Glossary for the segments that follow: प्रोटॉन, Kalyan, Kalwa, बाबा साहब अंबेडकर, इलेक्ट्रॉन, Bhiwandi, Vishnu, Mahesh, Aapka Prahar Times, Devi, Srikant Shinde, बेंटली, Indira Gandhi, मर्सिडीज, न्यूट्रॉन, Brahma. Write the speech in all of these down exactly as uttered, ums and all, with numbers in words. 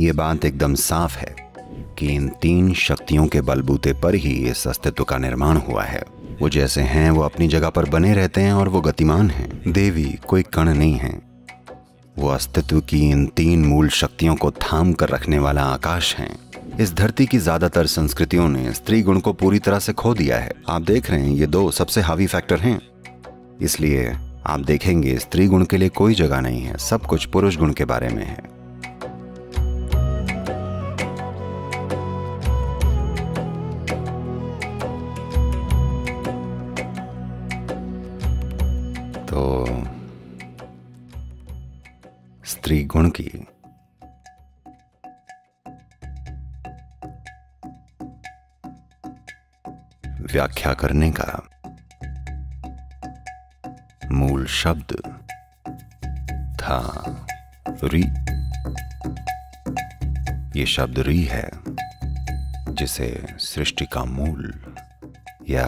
ये बात एकदम साफ है कि इन तीन शक्तियों के बलबूते पर ही इस अस्तित्व का निर्माण हुआ है। वो जैसे हैं वो अपनी जगह पर बने रहते हैं और वो गतिमान हैं। देवी कोई कण नहीं है, वो अस्तित्व की इन तीन मूल शक्तियों को थाम कर रखने वाला आकाश है। इस धरती की ज्यादातर संस्कृतियों ने स्त्री गुण को पूरी तरह से खो दिया है। आप देख रहे हैं ये दो सबसे हावी फैक्टर हैं, इसलिए आप देखेंगे स्त्री गुण के लिए कोई जगह नहीं है, सब कुछ पुरुष गुण के बारे में है। तो स्त्री गुण की व्याख्या करने का मूल शब्द था री। ये शब्द री है जिसे सृष्टि का मूल या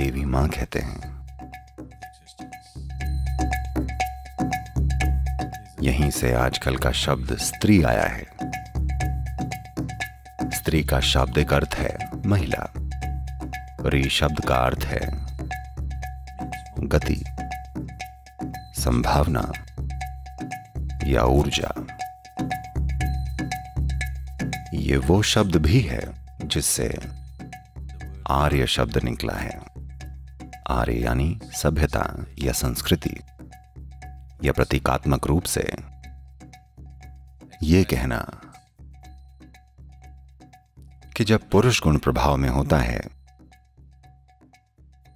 देवी मां कहते हैं। यहीं से आजकल का शब्द स्त्री आया है। स्त्री का शाब्दिक अर्थ है महिला, री शब्द का अर्थ है गति, संभावना या ऊर्जा। ये वो शब्द भी है जिससे आर्य शब्द निकला है। आर्य यानी सभ्यता या संस्कृति। यह प्रतीकात्मक रूप से यह कहना कि जब पुरुष गुण प्रभाव में होता है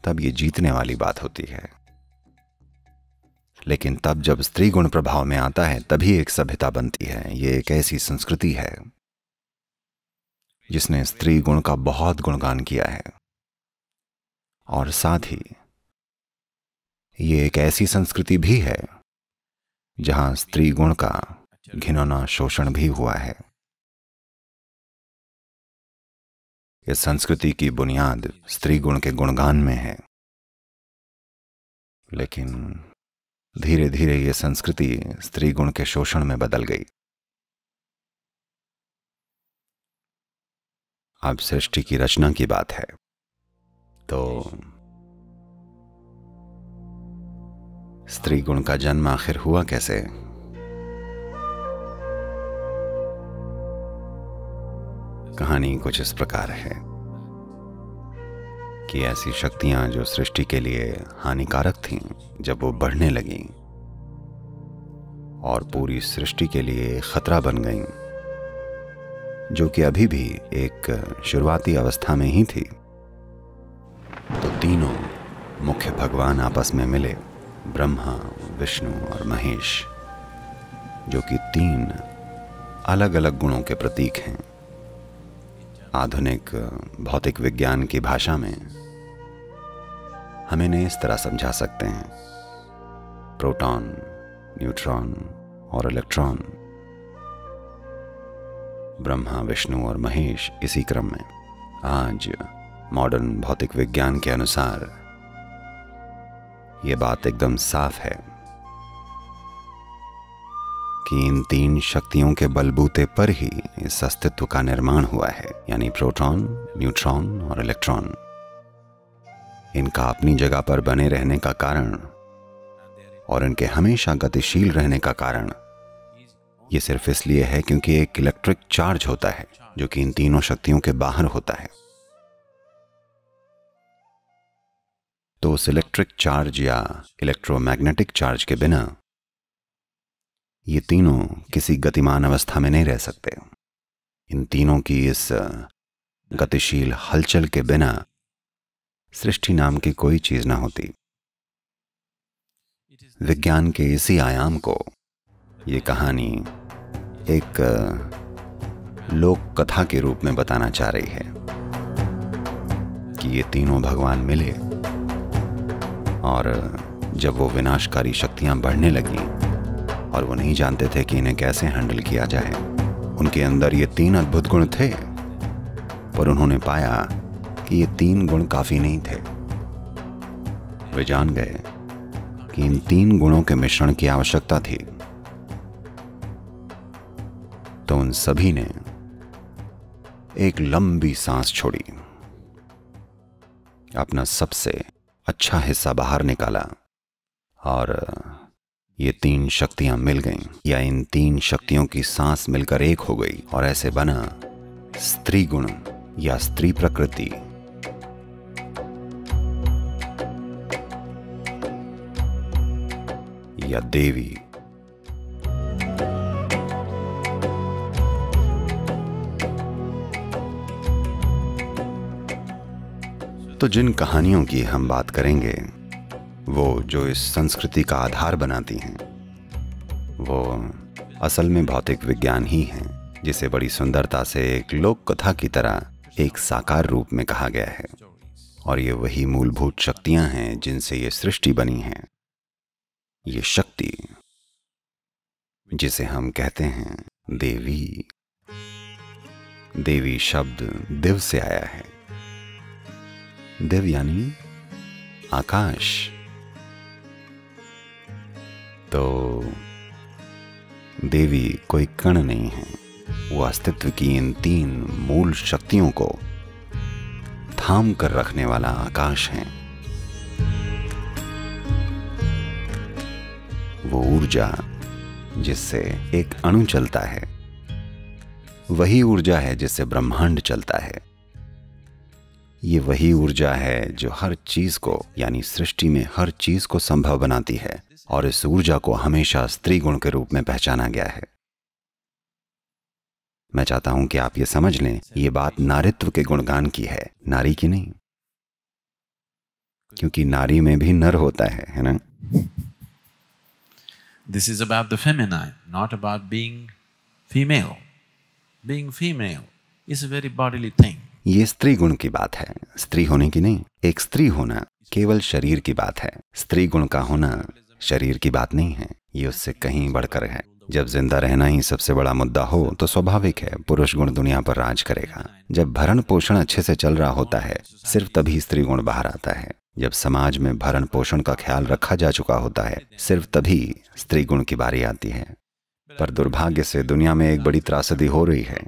तब ये जीतने वाली बात होती है, लेकिन तब जब स्त्री गुण प्रभाव में आता है तभी एक सभ्यता बनती है। ये एक ऐसी संस्कृति है जिसने स्त्री गुण का बहुत गुणगान किया है, और साथ ही ये एक ऐसी संस्कृति भी है जहां स्त्री गुण का घिनौना शोषण भी हुआ है। इस संस्कृति की बुनियाद स्त्री गुण के गुणगान में है, लेकिन धीरे धीरे ये संस्कृति स्त्री गुण के शोषण में बदल गई। अब सृष्टि की रचना की बात है, तो स्त्री गुण का जन्म आखिर हुआ कैसे? कहानी कुछ इस प्रकार है कि ऐसी शक्तियां जो सृष्टि के लिए हानिकारक थीं, जब वो बढ़ने लगीं और पूरी सृष्टि के लिए खतरा बन गईं, जो कि अभी भी एक शुरुआती अवस्था में ही थी, तो तीनों मुख्य भगवान आपस में मिले, ब्रह्मा, विष्णु और महेश, जो कि तीन अलग अलग गुणों के प्रतीक हैं। आधुनिक भौतिक विज्ञान की भाषा में हम इन्हें इस तरह समझा सकते हैं, प्रोटॉन, न्यूट्रॉन और इलेक्ट्रॉन। ब्रह्मा, विष्णु और महेश इसी क्रम में। आज मॉडर्न भौतिक विज्ञान के अनुसार ये बात एकदम साफ है कि इन तीन शक्तियों के बलबूते पर ही इस अस्तित्व का निर्माण हुआ है, यानी प्रोटॉन, न्यूट्रॉन और इलेक्ट्रॉन। इनका अपनी जगह पर बने रहने का कारण और इनके हमेशा गतिशील रहने का कारण ये सिर्फ इसलिए है क्योंकि एक इलेक्ट्रिक चार्ज होता है जो कि इन तीनों शक्तियों के बाहर होता है। तो उस इलेक्ट्रिक चार्ज या इलेक्ट्रोमैग्नेटिक चार्ज के बिना ये तीनों किसी गतिमान अवस्था में नहीं रह सकते। इन तीनों की इस गतिशील हलचल के बिना सृष्टि नाम की कोई चीज ना होती। विज्ञान के इसी आयाम को ये कहानी एक लोक कथा के रूप में बताना चाह रही है कि ये तीनों भगवान मिले और जब वो विनाशकारी शक्तियां बढ़ने लगीं और वो नहीं जानते थे कि इन्हें कैसे हैंडल किया जाए। उनके अंदर ये तीन अद्भुत गुण थे, पर उन्होंने पाया कि ये तीन गुण काफ़ी नहीं थे। वे जान गए कि इन तीन गुणों के मिश्रण की आवश्यकता थी। तो उन सभी ने एक लंबी सांस छोड़ी, अपना सबसे अच्छा हिस्सा बाहर निकाला और ये तीन शक्तियां मिल गईं, या इन तीन शक्तियों की सांस मिलकर एक हो गई और ऐसे बना स्त्री गुण या स्त्री प्रकृति। या देवी। तो जिन कहानियों की हम बात करेंगे वो जो इस संस्कृति का आधार बनाती हैं वो असल में भौतिक विज्ञान ही है, जिसे बड़ी सुंदरता से एक लोक कथा की तरह एक साकार रूप में कहा गया है। और ये वही मूलभूत शक्तियां हैं जिनसे ये सृष्टि बनी है। ये शक्ति जिसे हम कहते हैं देवी, देवी शब्द दिव से आया है। दिव यानी आकाश। तो देवी कोई कण नहीं है, वो अस्तित्व की इन तीन मूल शक्तियों को थाम कर रखने वाला आकाश है। वो ऊर्जा जिससे एक अणु चलता है वही ऊर्जा है जिससे ब्रह्मांड चलता है। ये वही ऊर्जा है जो हर चीज को यानी सृष्टि में हर चीज को संभव बनाती है। और इस ऊर्जा को हमेशा स्त्री गुण के रूप में पहचाना गया है। मैं चाहता हूं कि आप ये समझ लें, ये बात नारीत्व के गुणगान की है, नारी की नहीं, क्योंकि नारी में भी नर होता है, है ना? This is about the feminine, not about being female. Being female is a very bodily thing. ये स्त्री गुण की बात है, स्त्री होने की नहीं। एक स्त्री होना केवल शरीर की बात है, स्त्री गुण का होना शरीर की बात नहीं है। ये उससे कहीं बढ़कर है। जब जिंदा रहना ही सबसे बड़ा मुद्दा हो तो स्वाभाविक है पुरुष गुण दुनिया पर राज करेगा। जब भरण पोषण अच्छे से चल रहा होता है सिर्फ तभी स्त्री गुण बाहर आता है। जब समाज में भरण पोषण का ख्याल रखा जा चुका होता है सिर्फ तभी स्त्री गुण की बारी आती है। पर दुर्भाग्य से दुनिया में एक बड़ी त्रासदी हो रही है,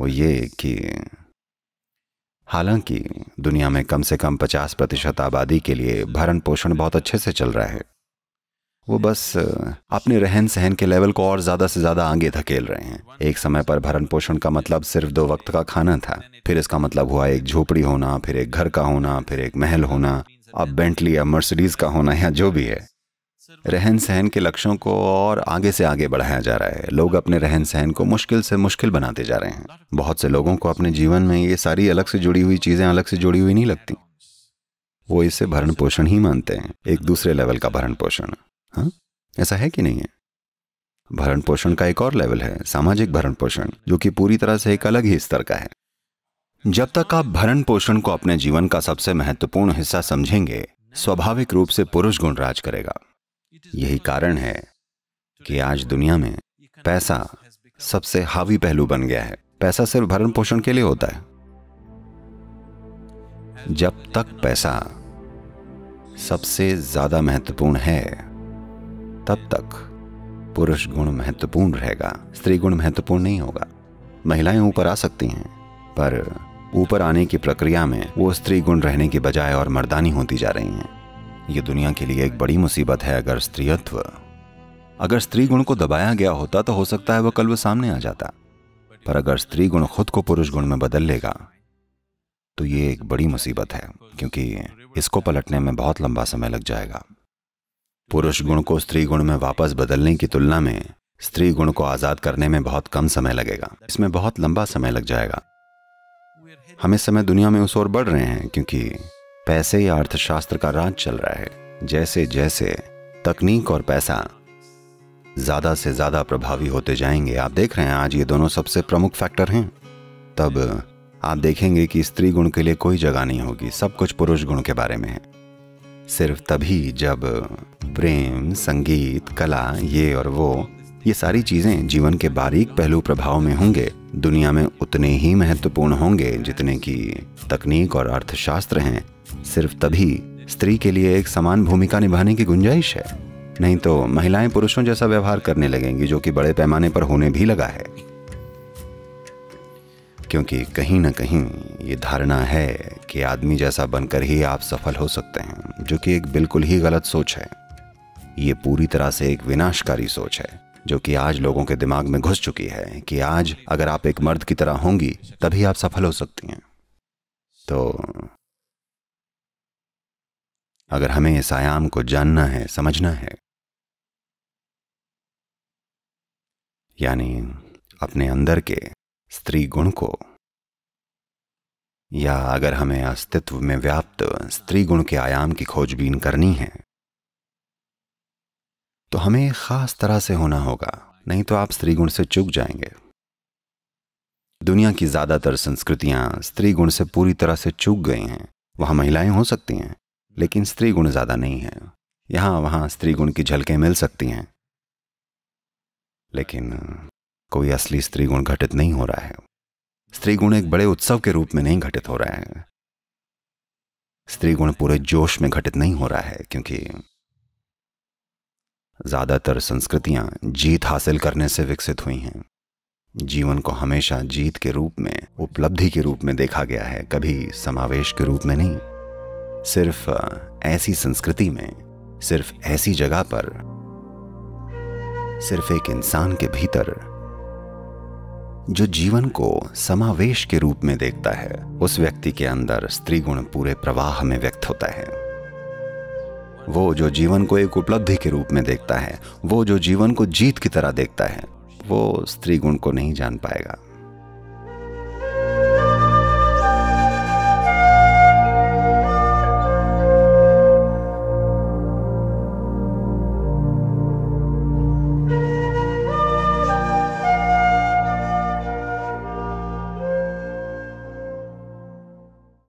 वो ये कि हालांकि दुनिया में कम से कम पचास प्रतिशत आबादी के लिए भरण पोषण बहुत अच्छे से चल रहा है, वो बस अपने रहन सहन के लेवल को और ज्यादा से ज्यादा आगे धकेल रहे हैं। एक समय पर भरण पोषण का मतलब सिर्फ दो वक्त का खाना था, फिर इसका मतलब हुआ एक झोपड़ी होना, फिर एक घर का होना, फिर एक महल होना, अब बेंटली या मर्सिडीज का होना या जो भी है। रहन सहन के लक्ष्यों को और आगे से आगे बढ़ाया जा रहा है। लोग अपने रहन सहन को मुश्किल से मुश्किल बनाते जा रहे हैं। बहुत से लोगों को अपने जीवन में ये सारी अलग से जुड़ी हुई चीजें अलग से जुड़ी हुई नहीं लगती, वो इसे भरण पोषण ही मानते हैं, एक दूसरे लेवल का भरण पोषण। हाँ, ऐसा है कि नहीं है? भरण पोषण का एक और लेवल है सामाजिक भरण पोषण, जो कि पूरी तरह से एक अलग ही स्तर का है। जब तक आप भरण पोषण को अपने जीवन का सबसे महत्वपूर्ण हिस्सा समझेंगे, स्वाभाविक रूप से पुरुष गुण राज करेगा। यही कारण है कि आज दुनिया में पैसा सबसे हावी पहलू बन गया है। पैसा सिर्फ भरण पोषण के लिए होता है। जब तक पैसा सबसे ज्यादा महत्वपूर्ण है तब तक पुरुष गुण महत्वपूर्ण रहेगा, स्त्री गुण महत्वपूर्ण नहीं होगा। महिलाएं ऊपर आ सकती हैं, पर ऊपर आने की प्रक्रिया में वो स्त्री गुण रहने के बजाय और मर्दानी होती जा रही हैं। ये दुनिया के लिए एक बड़ी मुसीबत है। अगर स्त्रीत्व, अगर स्त्री गुण को दबाया गया होता तो हो सकता है वह कल वो सामने आ जाता, पर अगर स्त्री गुण खुद को पुरुष गुण में बदल लेगा तो ये एक बड़ी मुसीबत है, क्योंकि इसको पलटने में बहुत लंबा समय लग जाएगा। पुरुष गुण को स्त्री गुण में वापस बदलने की तुलना में स्त्री गुण को आजाद करने में बहुत कम समय लगेगा, इसमें बहुत लंबा समय लग जाएगा। हम इस समय दुनिया में उस ओर बढ़ रहे हैं क्योंकि पैसे या अर्थशास्त्र का राज चल रहा है। जैसे जैसे तकनीक और पैसा ज्यादा से ज्यादा प्रभावी होते जाएंगे, आप देख रहे हैं आज ये दोनों सबसे प्रमुख फैक्टर हैं, तब आप देखेंगे कि स्त्री गुण के लिए कोई जगह नहीं होगी, सब कुछ पुरुष गुण के बारे में है। सिर्फ तभी जब प्रेम, संगीत, कला, ये और वो, ये सारी चीजें जीवन के बारीक पहलू प्रभाव में होंगे, दुनिया में उतने ही महत्वपूर्ण होंगे जितने की तकनीक और अर्थशास्त्र हैं। सिर्फ तभी स्त्री के लिए एक समान भूमिका निभाने की गुंजाइश है, नहीं तो महिलाएं पुरुषों जैसा व्यवहार करने लगेंगी, जो कि बड़े पैमाने पर होने भी लगा है। क्योंकि कहीं ना कहीं ये धारणा है कि आदमी जैसा बनकर ही आप सफल हो सकते हैं, जो कि एक बिल्कुल ही गलत सोच है। ये पूरी तरह से एक विनाशकारी सोच है जो कि आज लोगों के दिमाग में घुस चुकी है कि आज अगर आप एक मर्द की तरह होंगी तभी आप सफल हो सकती हैं। तो अगर हमें इस आयाम को जानना है, समझना है, यानी अपने अंदर के स्त्री गुण को, या अगर हमें अस्तित्व में व्याप्त स्त्री गुण के आयाम की खोजबीन करनी है, तो हमें खास तरह से होना होगा, नहीं तो आप स्त्री गुण से चूक जाएंगे। दुनिया की ज्यादातर संस्कृतियां स्त्री गुण से पूरी तरह से चूक गई हैं। वहां महिलाएं हो सकती हैं, लेकिन स्त्री गुण ज्यादा नहीं है। यहां वहां स्त्री गुण की झलकें मिल सकती हैं, लेकिन कोई असली स्त्री गुण घटित नहीं हो रहा है। स्त्री गुण एक बड़े उत्सव के रूप में नहीं घटित हो रहा है। स्त्री गुण पूरे जोश में घटित नहीं हो रहा है, क्योंकि ज्यादातर संस्कृतियां जीत हासिल करने से विकसित हुई हैं। जीवन को हमेशा जीत के रूप में, उपलब्धि के रूप में देखा गया है, कभी समावेश के रूप में नहीं। सिर्फ ऐसी संस्कृति में, सिर्फ ऐसी जगह पर, सिर्फ एक इंसान के भीतर जो जीवन को समावेश के रूप में देखता है, उस व्यक्ति के अंदर स्त्री गुण पूरे प्रवाह में व्यक्त होता है। वो जो जीवन को एक उपलब्धि के रूप में देखता है, वो जो जीवन को जीत की तरह देखता है, वो स्त्री गुण को नहीं जान पाएगा।